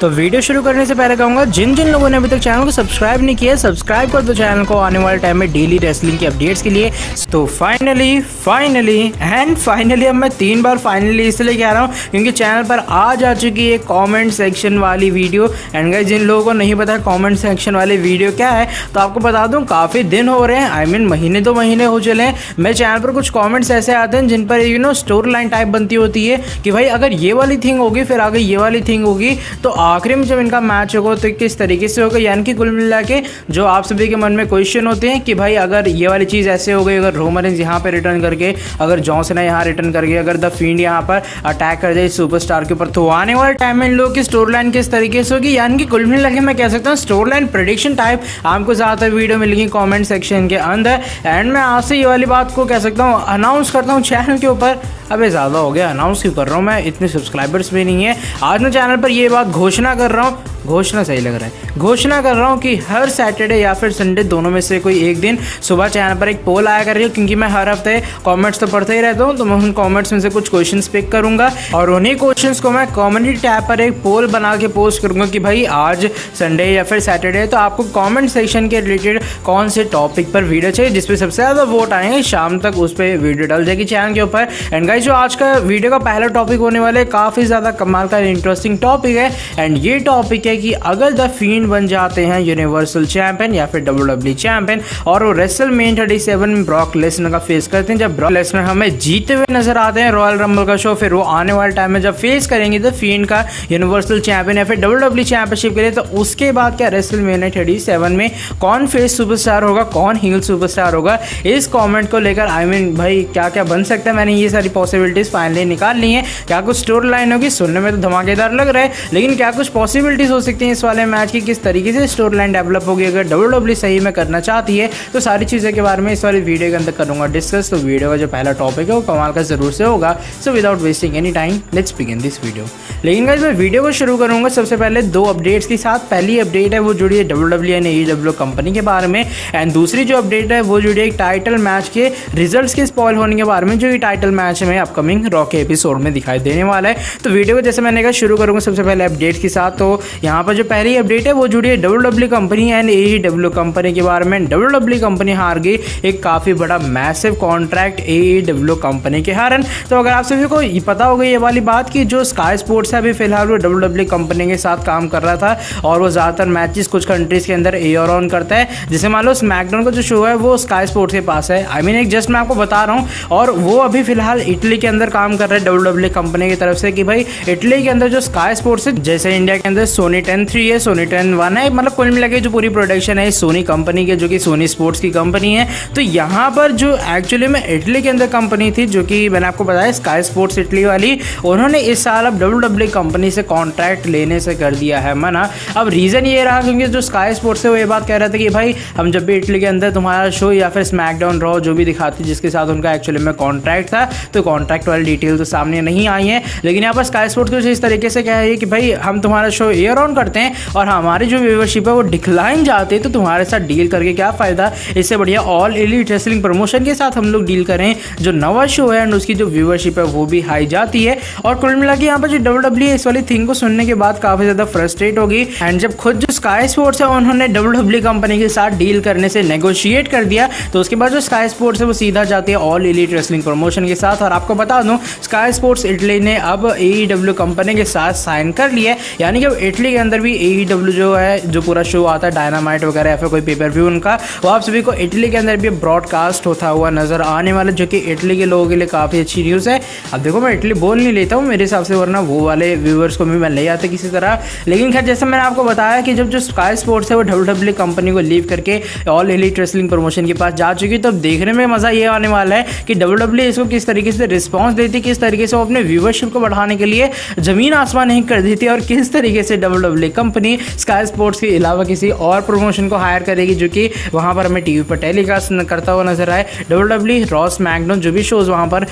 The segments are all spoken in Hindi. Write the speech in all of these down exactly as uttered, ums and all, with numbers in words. तो वीडियो शुरू करने से पहले कहूँगा जिन जिन लोगों ने अभी तक चैनल को सब्सक्राइब नहीं किया सब्सक्राइब कर दो चैनल को आने वाले टाइम में डेली रेसलिंग की अपडेट्स के लिए। तो फाइनली फाइनली एंड फाइनली अब मैं तीन बार फाइनली इसलिए कह रहा हूँ क्योंकि चैनल पर आज आ चुकी है कॉमेंट सेक्शन वाली वीडियो। एंड गाइस जिन लोगों को नहीं पता कॉमेंट सेक्शन वाली वीडियो क्या है तो आपको बता दूँ काफ़ी दिन हो रहे हैं, आई मीन महीने दो महीने हो चले हैं, मेरे चैनल पर कुछ कॉमेंट्स ऐसे आते हैं जिन पर you know story line type बनती होती है कि भाई अगर ये वाली थिंग होगी फिर आगे ये वाली थिंग होगी तो आखिरी में जब इनका मैच होगा तो किस तरीके से होगा। यानी कि कुल मिला के जो आप सभी के मन में क्वेश्चन होते हैं कि भाई अगर ये वाली चीज़ ऐसे हो गई, अगर रोमन रेंज यहाँ पर रिटर्न करके, अगर जॉन सीना यहाँ रिटर्न करके, अगर द फींड यहाँ पर अटैक कर जाए सुपरस्टार के ऊपर, तो आने वाले टाइम में इन लोगों की स्टोरी लाइन किस तरीके से होगी। यानी कि कुल मिला के मैं कह सकता हूँ स्टोरी लाइन प्रेडिक्शन टाइप आपको ज़्यादातर वीडियो मिलेगी कॉमेंट सेक्शन के अंदर। एंड मैं आपसे ये वाली बात को कह सकता हूँ अनाउंस करता हूँ चैनल के ऊपर, अबे ज़्यादा हो गया अनाउंस क्यों कर रहा हूँ मैं, इतने सब्सक्राइबर्स भी नहीं है। आज मैं चैनल पर ये बात घोषणा कर रहा हूँ, घोषणा सही लग रहा है, घोषणा कर रहा हूँ कि हर सैटरडे या फिर संडे दोनों में से कोई एक दिन सुबह चैनल पर एक पोल आया करेगा क्योंकि मैं हर हफ्ते कमेंट्स तो पढ़ते ही रहता हूँ। तो मैं उन कमेंट्स में से कुछ क्वेश्चंस पिक करूँगा और उन्हीं क्वेश्चंस को मैं कॉमेंट्री टैब पर एक पोल बना के पोस्ट करूँगा कि भाई आज संडे या फिर सैटरडे तो आपको कॉमेंट सेक्शन के रिलेटेड कौन से टॉपिक पर वीडियो चाहिए जिसपे सबसे ज़्यादा वोट आएंगे, शाम तक उस पर वीडियो डाल जाएगी चैनल के ऊपर। एंड गाइस जो आज का वीडियो का पहला टॉपिक होने वाला है काफ़ी ज़्यादा कमाल का इंटरेस्टिंग टॉपिक है। एंड ये टॉपिक है कि अगर द फींड बन जाते हैं यूनिवर्सल चैंपियन या फिर डब्ल्यूडब्ल्यू चैंपियन और वो रेसलमेनिया थर्टी सेवन में ब्रॉक लेसनर का फेस करते हैं, जब ब्रॉक लेसनर हमें जीते हुए नजर आते हैं रॉयल रंबल का शो, फिर वो आने वाले टाइम में जब फेस करेंगे द फींड का यूनिवर्सल चैंपियन या फिर डब्ल्यूडब्ल्यू चैंपियनशिप के लिए, तो उसके बाद क्या रेसलमेनिया थर्टी सेवन में कौन फेस सुपरस्टार होगा कौन हील सुपरस्टार होगा, इस कॉमेंट को लेकर आई मीन भाई क्या क्या बन सकता है, मैंने ये सारी पॉसिबिलिटीज फाइनली निकाल ली है। क्या कुछ स्टोरी लाइन होगी, सुनने में तो धमाकेदार लग रहा है लेकिन क्या कुछ पॉसिबिलिटीज हो सकती हैं इस वाले मैच की, किस तरीके से स्टोरी लाइन डेवलप होगी अगर डब्ल्यूडब्ल्यू सही में करना चाहती है, तो सारी चीज़ों के बारे में इस वाली वीडियो के अंदर करूंगा डिस्कस। तो वीडियो का जो पहला टॉपिक है वो कमाल का जरूर से होगा। So without wasting any time let's begin this video. लेकिन गाइस मैं वीडियो को शुरू करूंगा सबसे पहले दो अपडेट्स के साथ। पहली अपडेट है वो जुड़ी है डब्ल्यूडब्ल्यू एंड एईडब्ल्यू कंपनी के बारे में एंड दूसरी जो अपडेट है वो जुड़ी है टाइटल मैच के रिजल्ट्स के स्पॉइल होने के बारे में जो ये टाइटल मैच में अपकमिंग रॉ के एपिसोड में दिखाई देने वाला है। तो वीडियो को जैसे मैंने कहा शुरू करूंगा सबसे पहले अपडेट्स के साथ। तो यहाँ पर जो पहली अपडेट है वो जुड़ी है W W company and AEW company के बारे में। डब्ल्यूडब्ल्यू कंपनी हार गई एक काफ़ी बड़ा मैसिव कॉन्ट्रैक्ट एईडब्ल्यू कंपनी के हारन। तो अगर आप सभी को पता होगा ये वाली बात कि जो स्काई स्पोर्ट्स है अभी फिलहाल वो डब्ल्यूडब्ल्यू कंपनी के साथ काम कर रहा था और वो ज़्यादातर मैचेस कुछ कंट्रीज़ के अंदर एयर ऑन करता है। जैसे मान लो स्मैकडाउन का जो शो है वो स्काई स्पोर्ट्स के पास है, आई मीन एक जस्ट मैं आपको बता रहा हूँ, और वो अभी फिलहाल इटली के अंदर काम कर रहा है डब्ल्यूडब्ल्यू कंपनी की तरफ से कि भाई इटली के अंदर जो स्काई स्पोर्ट्स है, जैसे इंडिया के अंदर सोनी टेन थ्री है, सोनी टेन वन है, मतलब कुल मिला के जो पूरी प्रोडक्शन है सोनी कंपनी के जो कि सोनी स्पोर्ट्स की कंपनी है, तो यहाँ पर जो एक्चुअली में इटली के अंदर कंपनी थी जो कि मैंने आपको बताया स्काई स्पोर्ट्स इटली वाली, उन्होंने इस साल अब डब्ल्यूडब्ल्यू कंपनी से कॉन्ट्रैक्ट लेने से कर दिया है मना। अब रीज़न ये रहा क्योंकि जो स्काई स्पोर्ट्स है वो ये बात कह रहा था कि भाई हम जब भी इटली के अंदर तुम्हारा शो या फिर स्मैकडाउन रॉ जो भी दिखाती जिसके साथ उनका एक्चुअली में कॉन्ट्रैक्ट था, तो कॉन्ट्रैक्ट वाली डिटेल तो सामने नहीं आई है। लेकिन यहाँ पर स्काई स्पोर्ट्स कुछ इस तरीके से कह रही है कि भाई हम तुम्हारा शो एयर ऑन करते हैं और हमारी जो व्यूवरशिप है वो डिक्लाइन जाती है, तो तुम्हारे साथ डील करके क्या फ़ायदा, इससे बढ़िया ऑल एलीट रेसलिंग प्रमोशन के साथ हम लोग डील करें जो नवा शो है एंड उसकी जो व्यूवरशिप है वो भी हाई जाती है। और कुल मिला के यहाँ पर जो डब्ल्यूडब्ल्यू इस वाली थिंग को सुनने के बाद काफ़ी ज़्यादा फ्रस्ट्रेट होगी एंड जब खुद जो स्काई स्पोर्ट्स है उन्होंने डब्ल्यूडब्ल्यू कंपनी के साथ डील करने से नेगोशिएट कर दिया, तो उसके बाद जो स्काई स्पोर्ट्स है वो सीधा जाती है ऑल एलीट रेसलिंग प्रमोशन के साथ। और आपको बता दूँ स्काई स्पोर्ट्स इटली ने अब एईडब्ल्यू कंपनी के साथ साइन कर लिया, यानी कि अब इटली के अंदर भी एईडब्ल्यू जो है जो पूरा शो आता है डायनामाइट वगैरह या फिर कोई पेपर व्यू उनका, वो आप सभी को इटली के अंदर भी ब्रॉडकास्ट होता हुआ नजर आने वाला, जो कि इटली के लोगों के लिए काफ़ी अच्छी न्यूज़ है। अब देखो मैं इटली बोल नहीं लेता हूँ मेरे हिसाब से, वरना वो वाले व्यूवर्स को भी मैं ले आता किसी तरह। लेकिन खैर जैसे मैंने आपको बताया कि जब जो स्काई स्पोर्ट्स है वो डब्ल्यूडब्ल्यू कंपनी को लीव करके ऑल एलीट रेसलिंग प्रमोशन के पास जा चुकी, तो अब देखने में मज़ा ये आने वाला है कि डब्ल्यूडब्ल्यू इसको किस तरीके से रिस्पॉन्स देती, किस तरीके से वो अपने व्यूवरशिप को बढ़ाने के लिए ज़मीन आसमान नहीं कर देती और किस तरीके से डब्ल्यूडब्ल्यू कंपनी स्काई स्पोर्ट्स के अलावा किसी और प्रमोशन को हायर करेगी जो कि वहाँ पर हमें टीवी पर टेलीकास्ट करता हुआ नजर आए। डब्ल्यूडब्ल्यू रॉस मैगडोन जो भी शोज़ वहाँ पर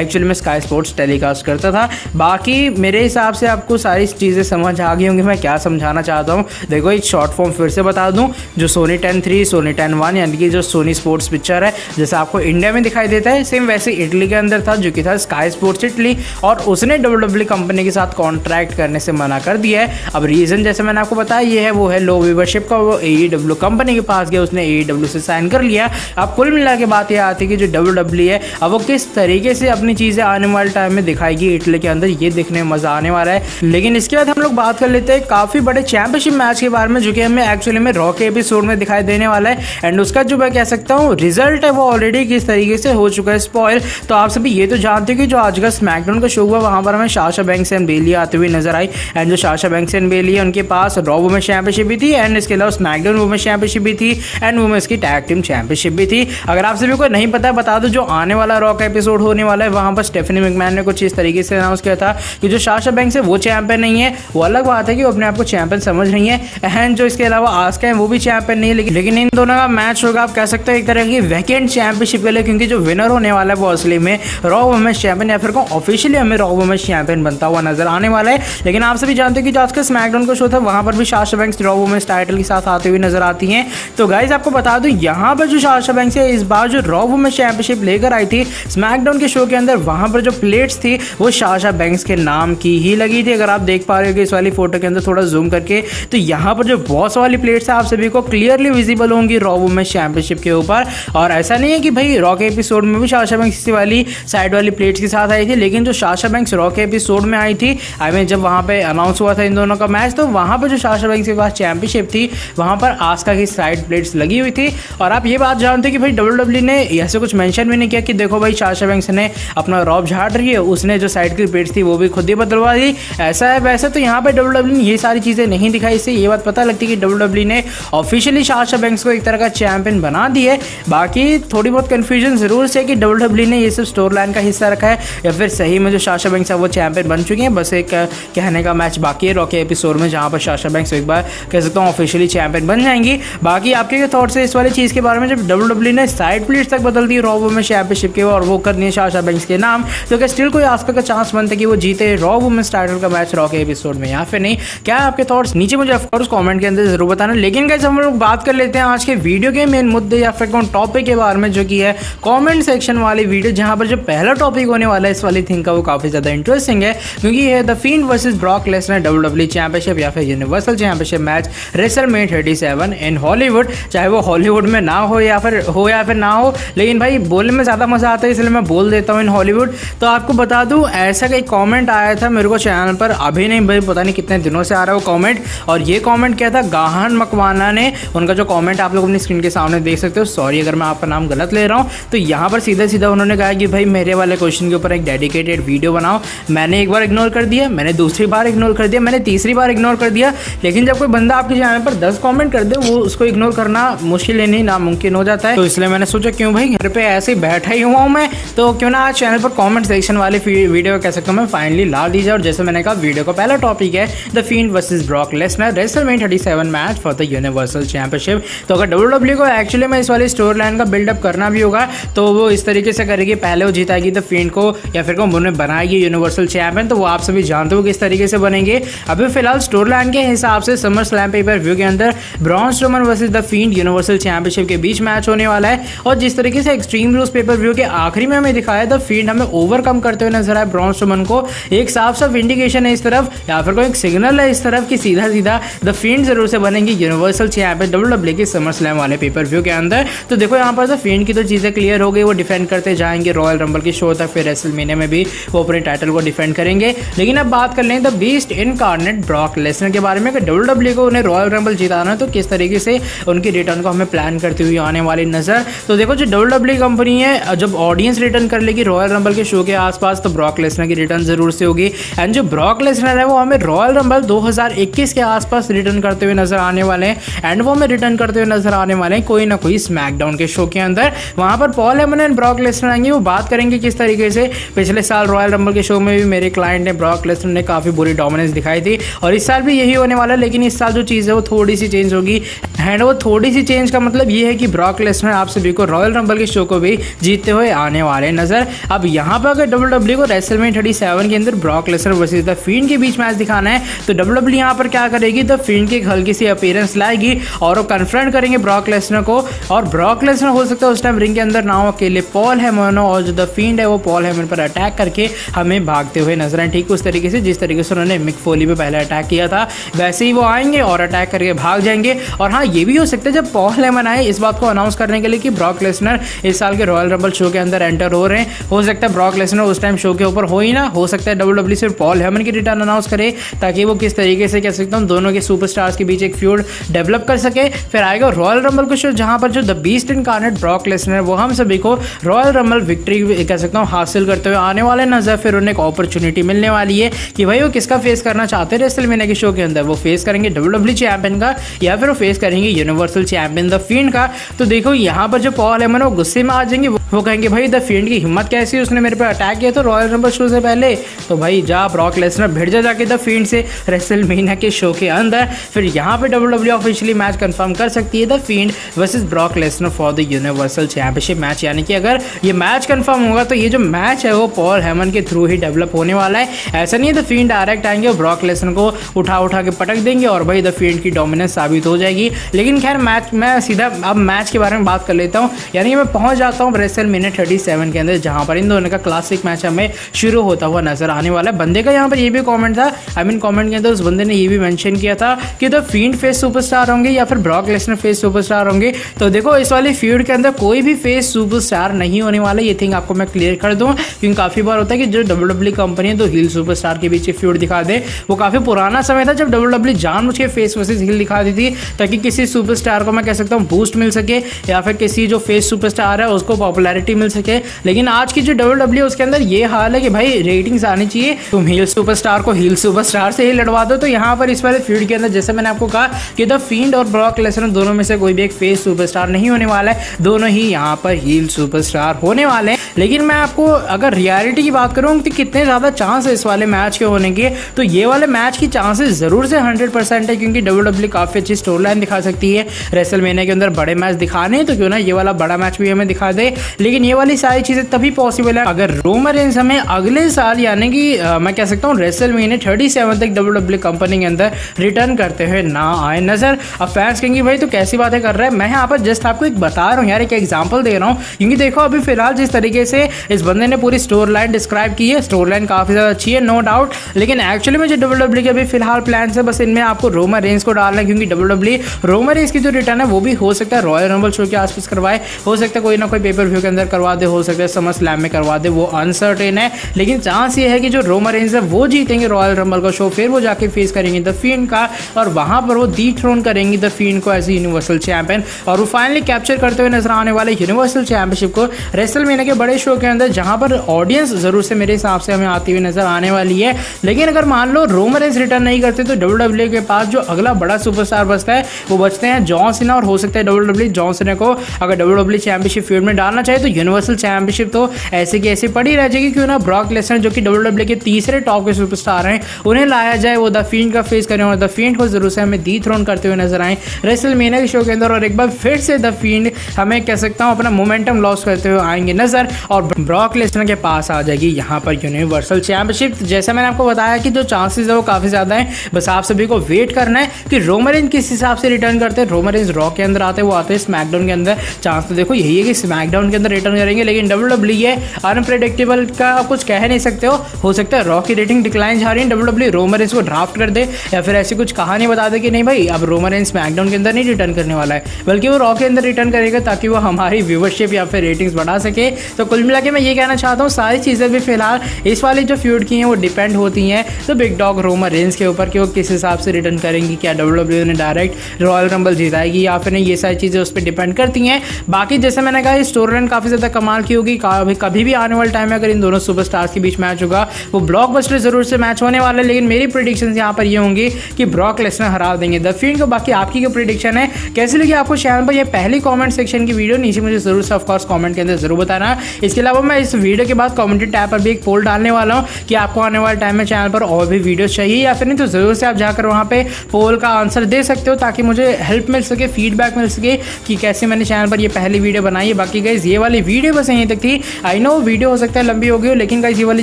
एक्चुअली में स्काई स्पोर्ट्स टेलीकास्ट करता था। बाकी मेरे हिसाब से आपको सारी चीज़ें समझ आ गई होंगी मैं क्या समझाना चाहता हूँ। देखो एक शॉर्ट फॉर्म फिर से बता दूँ, जो Sony ten three Sony ten one यानी कि जो सोनी स्पोर्ट्स पिक्चर है जैसा आपको इंडिया में दिखाई देता है सेम वैसे इटली के अंदर था जो कि था स्काई स्पोर्ट्स इटली, और उसने डब्ल्यूडब्ल्यू कंपनी के साथ कॉन्ट्रैक्ट करने से मना कर दिया है। अब रीज़न जैसे मैंने आपको बताया ये है, वो है लो व्यूवरशिप का। वो एईडब्ल्यू कंपनी के पास गया, उसने एईडब्ल्यू से साइन कर लिया। अब कुल मिला के बात यह आती है कि जो डब्ल्यूडब्ल्यू है अब वो किस तरीके से अपनी चीज़ें आने वाले टाइम में दिखाएगी इटली के अंदर, ये देखने में मज़ा आने वाला है। लेकिन इसके बाद हम लोग बात कर लेते हैं काफ़ी बड़े चैंपियनशिप मैच के बारे में, जो कि हमें एक्चुअली में रॉ के एपिसोड में दिखाई देने वाला है। एंड उसका जो मैं कह सकता हूँ रिजल्ट है वो ऑलरेडी किस तरीके से हो चुका है स्पॉइल। तो आप सभी ये तो जानते हो कि जो आज का स्मैकडाउन का शो हुआ वहाँ पर हमें साशा बैंक्स एंड बेली आते हुए नजर आई। एंड जो साशा बैंक्स एंड बेली है उनके पास रॉ वुमेन्स चैंपियनशिप भी थी, एंड इसके अलावा स्मैकडाउन वुमेन्स चैंपियनशिप भी थी, एंड वुमेन्स की टैग टीम चैंपियनशिप भी थी। अगर आप सभी को नहीं पता बता दो, जो आने वाला रॉ का एपिसोड होने वाला है वहाँ पर स्टेफनी मैकमैन ने कुछ इस तरीके से अनाउंस किया था कि जो साशा बैंक्स है वो चैंपियन नहीं है, वो अलग बात है कि वो अपने आप को चैंपियन समझ रही है। एंड जो इसके अलावा आस्का है वो भी चैंपियन नहीं है, लेकिन इन दोनों का मैच होगा, आप कह सकते हो एक तरह की वैकेंट चैंपियनशिप के लिए, क्योंकि जो विनर होने वाला है वो असली में रॉ वुमेन्स चैंपियन या फिर को ऑफिशियली हमें रॉ वुमेन्स चैंपियन बनता हुआ नजर आने वाला है। लेकिन आप सभी जानते हो कि जो आज का स्मैकडाउन का शो था वहां पर भी Sasha Banks Raw women's title के साथ आती हुई नजर आती हैं। तो गाइज आपको बता दूं यहां पर जो साशा बैंक्स है इस बार जो रॉ वुमेन्स चैंपियनशिप लेकर आई थी स्मैकडाउन के शो के अंदर, वहां पर जो प्लेट्स थी वो साशा बैंक्स के नाम की ही लगी थी। अगर आप देख पा रहे हो इस वाली फोटो के अंदर थोड़ा जूम करके, तो यहाँ पर जो बॉस वाली प्लेट्स है आप सभी को क्लियरली विजिबल होंगी रॉ वुमेन्स चैंपियनशिप के ऊपर। और ऐसा नहीं है कि भाई रॉ के एपिसोड में भी साशा बैंक्स इसी वाली साइड वाली प्लेट्स के साथ आई थी, लेकिन जो साशा बैंक्स रॉ के एपिसोड में आई थी, आई मीन जब वहाँ पे अनाउंस हुआ था इन दोनों का मैच, तो वहाँ पर जो साशा बैंक्स के पास चैंपियनशिप थी वहाँ पर आस्का की साइड प्लेट्स लगी हुई थी। और आप ये बात जानते हो कि भाई डब्ल्यूडब्ल्यू ने ऐसे कुछ मेंशन भी नहीं किया कि देखो भाई साशा बैंक्स ने अपना रॉब झाड़ रही है, उसने जो साइड की प्लेट्स थी वो भी खुद ही बदलवा दी, ऐसा है वैसा। तो यहाँ पर डब्ल्यूडब्ल्यू ने ये सारी चीज़ें नहीं दिखाई, इससे ये बात पता लगती है कि डब्ल्यूडब्ल्यू ने ऑफिशियली साशा बैंक्स को एक तरह का चैंपियन बना दी है। बाकी थोड़ी बहुत कन्फ्यूजन जरूर से कि डब्ल्यूडब्ल्यू ने ये सब स्टोर लाइन का हिस्सा रखा है या फिर सही में जो साशा बैंक्स है वो चैंपियन बन चुकी हैं। बस एक कहने का मैच बाकी है रॉ के एपिसोड में, जहाँ पर साशा बैंक्स एक बार कह सकता हूँ ऑफिशियली चैंपियन बन जाएंगी। बाकी आपके क्या थॉट्स है इस वाली चीज़ के बारे में, जब डब्ल्यूडब्ल्यू ने साइड प्लेट्स तक बदल दी रॉ वुमेन्स चैंपियनशिप के और वो कर दिए साशा बैंक्स के नाम, तो क्या स्टिल कोई आस्का का चांस बनता है कि वो जीते रॉ वुमेन्स टाइटल का मैच रॉ के एपिसोड में या फिर नहीं? क्या आपके थॉट्स नीचे मुझे ऑफकोर्स कॉमेंट के अंदर जरूर बताना। लेकिन गाइस हम लोग बात कर लेते हैं आज के वीडियो के मेन मुद्दे या फिर कौन टॉपिक के बारे में, जो कि है कमेंट सेक्शन वाली वीडियो, जहां पर जो पहला टॉपिक होने वाला है इस वाली थिंग का वो काफ़ी ज़्यादा इंटरेस्टिंग है, क्योंकि ये है the Fiend versus Brock Lesnar W W championship या फिर universal championship match WrestleMania thirty seven in Hollywood. चाहे वो हॉलीवुड में ना हो या फिर हो या फिर ना हो, लेकिन भाई बोलने में ज़्यादा मज़ा आता है इसलिए मैं बोल देता हूँ इन हॉलीवुड। तो आपको बता दूँ ऐसा कई कॉमेंट आया था मेरे को चैनल पर, अभी नहीं भाई पता नहीं कितने दिनों से आ रहा है वो कॉमेंट, और ये कॉमेंट क्या था गाहान मकवाना ने, उनका जो कॉमेंट आप लोग अपनी स्क्रीन के सामने देख सकते हो, सॉरी अगर मैं आपका नाम गलत ले रहा हूँ। तो यहाँ पर सीधा सीधा उन्होंने कहा कि भाई मेरे वाले क्वेश्चन के ऊपर एक डेडिकेटेड वीडियो बनाओ। मैंने एक बार इग्नोर कर दिया, मैंने दूसरी बार इग्नोर कर दिया, मैंने तीसरी बार इग्नोर कर दिया, लेकिन जब कोई बंदा आपके चैनल पर दस कॉमेंट कर दे वो उसको इग्नोर करना मुश्किल ही नहीं नामुमकिन हो जाता है। तो इसलिए मैंने सोचा क्यों भाई घर पर ऐसे ही बैठा ही हुआ हूँ मैं, तो क्यों ना आज चैनल पर कॉमेंट सेक्शन वाले वीडियो कह सकता हूँ मैं फाइनली ला दी जाए। और जैसे मैंने कहा वीडियो का पहला टॉपिक है the Fiend versus Brock Lesnar WrestleMania thirty seven match for the universal championship. तो अगर डब्ल्यूडब्ल्यू को एक्चुअली में इस वाली स्टोर लाइन का बिल्डअप करना भी होगा तो वो इस तरीके से करेगी, पहले वो जिताएगी द फींड को या फिर को उन्हें बनाएगी यूनिवर्सल चैंपियन, तो वो आप सभी जानते हो किस तरीके से बनेंगे। अभी फिलहाल स्टोर लाइन के हिसाब से समर स्लैम पे पर व्यू के अंदर Braun Strowman versus the Fiend universal championship के बीच मैच होने वाला है। और जिस तरीके से एक्सट्रीम रूल्स पे पर व्यू के आखिरी में हमें दिखाया द फींड हमें ओवरकम करते हुए नजर आए ब्रॉन स्ट्रोमन को, एक साफ साफ इंडिकेशन है इस तरफ या फिर कोई एक सिग्नल है इस तरफ कि सीधा सीधा द फींड जरूर से बनेंगी यूनिवर्सल चैंपियन डब्ल्यूडब्ल्यू के समर स्लैम वाले पेपर व्यू के अंदर। तो देखो यहाँ पर द फींड की तो चीज़ें क्लियर हो गई, वो डिफेंड करते जाएंगे रॉयल रंबल के शो तक, फिर रेसलमेनिया में भी वो अपने टाइटल को डिफेंड करेंगे। लेकिन अब बात कर लें the Beast Incarnate Brock Lesnar के बारे में कि डब्ल्यूडब्ल्यू को उन्हें रॉयल रंबल जिताना है तो किस तरीके से उनकी रिटर्न को हमें प्लान करती हुई आने वाली नजर। तो देखो जो डब्ल्यूडब्ल्यू कंपनी है जब ऑडियंस रिटर्न कर लेगी रॉयल रंबल के शो के आसपास तो ब्रॉक लेसनर की रिटर्न जरूर से होगी। एंड जो ब्रॉक लेसनर है वो हमें रॉयल रंबल दो हज़ार इक्कीस के आसपास रिटर्न करते हुए नजर आने वाले हैं, एंड वो हमें रिटर्न करते हुए नजर आने वाले हैं कोई ना कोई स्मैकडाउन के शो के अंदर। वहां पर Paul Heyman and Brock Lesnar आएंगे, वो बात करेंगे किस तरीके से पिछले साल रॉयल रंबल के शो में भी मेरे क्लाइंट ने ब्रॉक लेसनर ने काफ़ी बुरी डोमिनेंस दिखाई थी और इस साल भी यही होने वाला है। लेकिन इस साल जो चीज़ है वो थोड़ी सी चेंज होगी, एंड वो थोड़ी सी चेंज का मतलब ये है कि ब्रॉक लेसनर आप सभी को रॉयल रंबल के शो को भी जीतते हुए आने वाले नजर। अब यहाँ पर अगर डब्ल्यू डब्ल्यू को रेसलमेनिया सैंतीस के अंदर Brock Lesnar versus the Fiend के बीच मैच दिखाना है तो डब्ल्यू डब्ल्यू यहाँ पर क्या करेगी, द फींड की एक हल्की सी अपीयरेंस लाएगी और वो कन्फ्रंट करेंगे ब्रॉक लेसनर को। और ब्रॉक लेसनर हो सकता है उस टाइम रिंग के अंदर ना हो, अकेले पॉल हेमन और जो द फींड है वो पॉल हेमन पर अटैक करके हमें भागते हुए नजर आए, ठीक उस तरीके से जिस तरीके से उन्होंने मिक फोली पे पहले अटैक किया था, वैसे ही वो आएंगे और अटैक करके भाग जाएंगे। और हाँ, ये भी हो सकता है जब पॉल हेमन आए इस बात को अनाउंस करने के लिए कि ब्रॉक लेसनर इस साल के रॉयल रंबल शो के अंदर एंटर हो रहे हैं, हो सकता है ब्रॉक लेसनर उस टाइम शो के ऊपर हो ही ना, हो सकता है डब्ल्यू डब्ल्यू सिर्फ पॉल हेमन की रिटर्न अनाउंस करे ताकि वो किस तरीके से कह सकता हूँ दोनों के सुपरस्टार्स के बीच एक फ्यूड डेवलप कर सके। फिर आएगा रॉयल रंबल का शो जहाँ पर जो the Beast Incarnate Brock Lesnar वो हम सभी को रॉयल रंबल विक्ट्री कह सकता हूँ हासिल करते हुए आने वाले नजर। फिर उन्हें एक अपॉर्चुनिटी मिलने वाली है कि भाई वो किसका फेस करना चाहते हैं रेसलमेनिया के शो के अंदर, वो फेस करेंगे डब्ल्यू डब्ल्यू चैंपियन का या फिर वो फेस करेंगे यूनिवर्सल चैंपियन द फींड का। तो देखो यहाँ पर जो पॉल हेमन वो गुस्से में आ जाएंगे, वो कहेंगे भाई द फींड की हिम्मत कैसी, उसने मेरे पे अटैक किया तो रॉयल रंबल शो से पहले, तो भाई जा ब्रॉक लेसनर भिड़ जा जाके द फींड से रेसलमेनिया के शो के अंदर। फिर यहाँ पे W W officially match confirm कर सकती है the Fiend versus Brock Lesnar for the universal championship match, यानी कि अगर ये मैच कंफर्म होगा तो ये जो मैच है वो पॉल हेमन के थ्रू ही डेवलप होने वाला है। ऐसा नहीं है द फींड डायरेक्ट आएंगे और ब्रॉक लेसनर को उठा उठा के पटक देंगे और भाई द फींड की डोमिनेंस साबित हो जाएगी। लेकिन खैर मैच मैं सीधा अब मैच के बारे में बात कर लेता हूँ, यानी कि मैं पहुँच जाता हूँ रेसलमेनिया सैंतीस के अंदर जहाँ पर इन दोनों का क्लासिक मैच हमें शुरू होता हुआ नजर आने वाला है। बंदे का यहाँ पर ये भी कमेंट था, आई मीन कमेंट के अंदर उस बंदे ने ये भी मेंशन किया था कि द फींड फेस सुपरस्टार होंगे या फिर ब्रॉक लेसनर फेस सुपरस्टार होंगे। तो देखो इस वाली फील्ड के अंदर कोई भी फेस सुपरस्टार नहीं होने वाला, ये थिंग आपको मैं क्लियर कर दूँ, क्योंकि काफ़ी बार होता है कि जो डब्ल्यू डब्ल्यू कंपनी है तो हील सुपरस्टार के बीच फील्ड दिखा दे। वो काफ़ी पुराना समय था जब डब्ल्यू डब्ल्यू जानबूझ के फेस वर्सेस हील दिखा दी थी ताकि किसी सुपरस्टार को मैं कह सकता हूँ बूस्ट मिल सके या फिर किसी जो फेस सुपरस्टार है उसको पॉपुलैरिटी मिल सके। लेकिन आज की जो डब्ल्यू डब्ल्यू उसके अंदर ये हाल है कि भाई रेटिंग्स आनी चाहिए, तुम हील सुपरस्टार को हील सुपरस्टार से ही लड़वा दो। तो यहाँ पर इस वाले फील्ड के अंदर जैसे मैंने आपको कहा कि द फील्ड और ब्रॉक लेसनर दोनों में से कोई भी एक फेस सुपरस्टार नहीं होने वाला है, दोनों ही यहाँ पर हील सुपरस्टार होने वाले हैं। लेकिन मैं आपको अगर रियलिटी की बात करूँ तो कितने ज़्यादा चांस है इस वाले मैच के होने के, तो ये वाले मैच की चांसेस ज़रूर से हंड्रेड परसेंट है, क्योंकि डब्ल्यू डब्ल्यू काफ़ी अच्छी स्टोरी लाइन दिखा सकती है। रेसलमेनिया के अंदर बड़े मैच दिखाने तो क्यों ना ये वाला बड़ा मैच भी हमें दिखा दे। लेकिन ये वाली सारी चीज़ें तभी पॉसिबल है अगर रोमन रेंस हमें अगले साल यानी कि मैं कह सकता हूँ रेसलमेनिया सैंतीस तक डब्ल्यू डब्ल्यू कंपनी के अंदर रिटर्न करते हुए ना आए नजर। अब फैंस कहेंगे भाई तो कैसी बातें कर रहा है, मैं यहाँ पर जस्ट आपको एक बता रहा हूँ यार, एक एग्जाम्पल दे रहा हूँ, क्योंकि देखो अभी फिलहाल जिस तरीके से इस बंदे ने पूरी स्टोरी लाइन डिस्क्राइब की है, स्टोरी लाइन काफ़ी ज़्यादा अच्छी है नो डाउट, लेकिन एक्चुअली में जो डब्ल्यू डब्ल्यू के अभी फिलहाल प्लान है बस इनमें आपको रोमन रेंस को डालना है, क्योंकि डब्ल्यू डब्ल्यू रोमन रेंस की जो रिटर्न है वो भी हो सकता है रॉयल रंबल शो के आसपास करवाए, हो सकता है कोई ना कोई पेपर व्यू के अंदर करवा दे, हो सकता है समर स्लैम में करवा दे, वो अनसर्टेन है। लेकिन चांस ये है कि जो रोमन रेंस है वो जीतेंगे रॉयल रंबल का शो, फिर वो जाके फेस करेंगे द फींड का और वहां पर वो डिथ्रोन करेंगे द फींड को एज यूनिवर्सल चैंपियन और वो फाइनली कैप्चर करते हुए नजर आने वाले यूनिवर्सल चैंपियनशिप को रेसलमेनिया के बड़े शो के अंदर, जहां पर ऑडियंस जरूर से मेरे हिसाब से हमें आती हुई नजर आने वाली है। लेकिन अगर मान लो रोमन रेंस रिटर्न नहीं करते तो डब्ल्यू डब्ल्यू के पास जो अगला बड़ा सुपरस्टार बचता है वो बचते हैं जॉन सीना, और हो सकता है डब्ल्यू डब्ल्यू जॉन सीना को अगर डब्ल्यू डब्ल्यू चैंपियनशिप फील्ड में डालना चाहिए तो यूनिवर्सल चैंपियनशिप तो ऐसे की ऐसे पड़ी रह जाएगी, क्यों ना ब्रॉक लेसनर जो कि डब्ल्यू डब्ल्यू के तीसरे टॉप के सुपरस्टार हैं उन्हें लाया जाए, वो द फींड का फेस करें और द फींड को जरूर से हमें डिथ्रोन करते हुए नजर आए रेसलमेनिया के शो के अंदर। और एक बार फिर से द फींड हमें कह सकता हूँ अपना मोमेंटम लॉस करते हुए आएंगे नजर और ब्रॉक लेसनर के पास आ जाएगी यहाँ पर यूनिवर्सल चैंपियनशिप। जैसा मैंने आपको बताया कि जो चांसेस है वो काफ़ी ज़्यादा हैं, बस आप सभी को वेट करना है कि रोमन रेंस किस हिसाब से रिटर्न करते हैं। रोमन रेंस रॉ के अंदर आते हैं, वो आते हैं स्मैकडाउन के अंदर, चांस तो देखो यही है कि स्मैकडाउन के अंदर रिटर्न करेंगे। लेकिन डब्ल्यू डब्ल्यू ये अनप्रेडिक्टेबल का आप कुछ कह नहीं सकते हो हो सकता है रॉ की रेटिंग डिक्लाइन जा रही है, डब्ल्यू डब्ल्यू रोमन रेंस को ड्राफ्ट कर दे या फिर ऐसी कुछ कहानी बता दे कि नहीं भाई अब रोमन रेंस स्मैकडाउन के अंदर नहीं रिटर्न करने वाला है बल्कि वो रॉ के अंदर रिटर्न करेगा ताकि वो हमारी व्यूवरशिप या फिर रेटिंग्स बढ़ा सके। तो कुल मिला के मैं ये कहना चाहता हूँ सारी चीज़ें भी फिलहाल इस वाली जो फ्यूड की हैं वो डिपेंड होती हैं तो बिग डॉग रोमन रेंस के ऊपर कि वो किस हिसाब से रिटर्न करेंगी, क्या डब्ल्यू डब्ल्यू ने डायरेक्ट रॉयल रंबल जिताएगी या फिर ये सारी चीज़ें उस पर डिपेंड करती हैं। बाकी जैसे मैंने कहा स्टोरी लाइन काफी ज्यादा कमाल की होगी। कभी भी आने वाले टाइम में अगर इन दोनों सुपरस्टार्स के बीच मैच होगा वो ब्लॉकबस्टर जरूर से मैच होने वाला है। लेकिन मेरी प्रेडिक्शंस यहाँ पर ये होंगी कि ब्रॉक लेसनर हरा देंगे द फील्ड को। बाकी आपकी क्या प्रेडिक्शन है, कैसे लगी आपको चैनल पर यह पहली कमेंट सेक्शन की वीडियो, नीचे मुझे जरूर से ऑफकोर्स कमेंट के अंदर जरूर बताना। इसके अलावा मैं इस वीडियो के बाद कमेंट्री टैब पर भी एक पोल डालने वाला हूँ कि आपको आने वाले टाइम में चैनल पर और भी वीडियोस चाहिए या फिर नहीं, तो जरूर से आप जाकर वहाँ पे पोल का आंसर दे सकते हो ताकि मुझे हेल्प मिल सके, फीडबैक मिल सके कि कैसे मैंने चैनल पर ये पहली वीडियो बनाई है। बाकी गाइस ये वाली वीडियो बस यहीं तक थी। आई नो वीडियो हो सकता है लंबी होगी हो, लेकिन गाइस ये वाली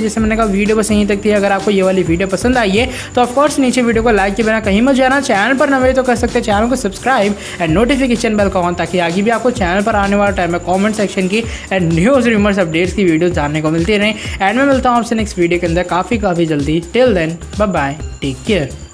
जैसे मैंने कहा वीडियो बस यहीं तक थी। अगर आपको ये वाली वीडियो पसंद आई है तो ऑफकोर्स नीचे वीडियो को लाइक के बिना कहीं मत जाना। चैनल पर नए तो कर सकते हैं चैनल को सब्सक्राइब एंड नोटिफिकेशन बेल का ऑन, ताकि आगे भी आपको चैनल पर आने वाला टाइम में कॉमेंट सेक्शन की एंड न्यूज़ रूमर्स अपडेट्स की वीडियो जानने को मिलती रहे। एंड मैं मिलता हूँ आपसे नेक्स्ट वीडियो के अंदर काफ़ी काफ़ी जल्दी। Till then bye bye, take care.